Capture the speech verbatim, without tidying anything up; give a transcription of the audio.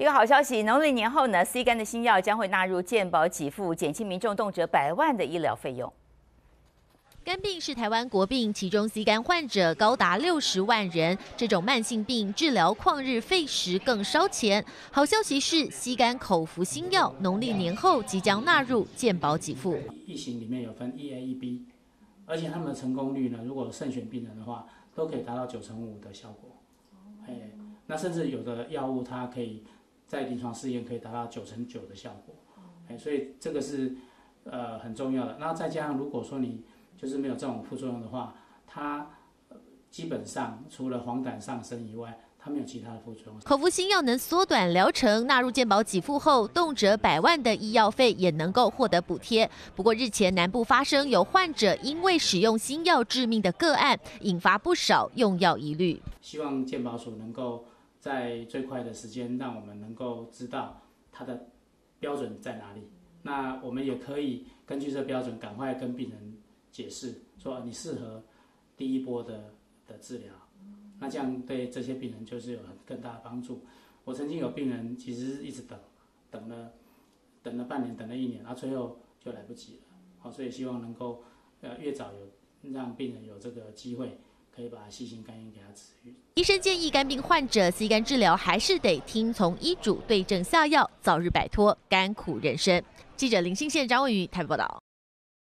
一个好消息，农历年后呢 ，C 肝的新药将会纳入健保给付，减轻民众动辄百万的医疗费用。 肝病是台湾国病，其中 C 肝患者高达六十万人。这种慢性病治疗旷日费时，更烧钱。好消息是 ，C 肝口服新药农历年后即将纳入健保给付。疫型里面有分 E A、E B， 而且他们的成功率呢，如果慎选病人的话，都可以达到九成五的效果。哎，那甚至有的药物它可以在临床试验可以达到九成九的效果。哎，所以这个是呃很重要的。那再加上如果说你 就是没有这种副作用的话，它基本上除了黄疸上升以外，它没有其他的副作用。口服新药能缩短疗程，纳入健保给付后，动辄百万的医药费也能够获得补贴。不过日前南部发生有患者因为使用新药致命的个案，引发不少用药疑虑。希望健保署能够在最快的时间让我们能够知道它的标准在哪里。那我们也可以根据这标准赶快跟病人 解释说你适合第一波的的治疗，那这样对这些病人就是有很更大的帮助。我曾经有病人其实一直等，等了等了半年，等了一年，啊，最后就来不及了。好，所以希望能够呃越早有让病人有这个机会，可以把细心肝炎给他治愈。医生建议肝病患者 C 肝治疗还是得听从医嘱，对症下药，早日摆脱甘苦人生。记者林信宪、张文宇台北报道。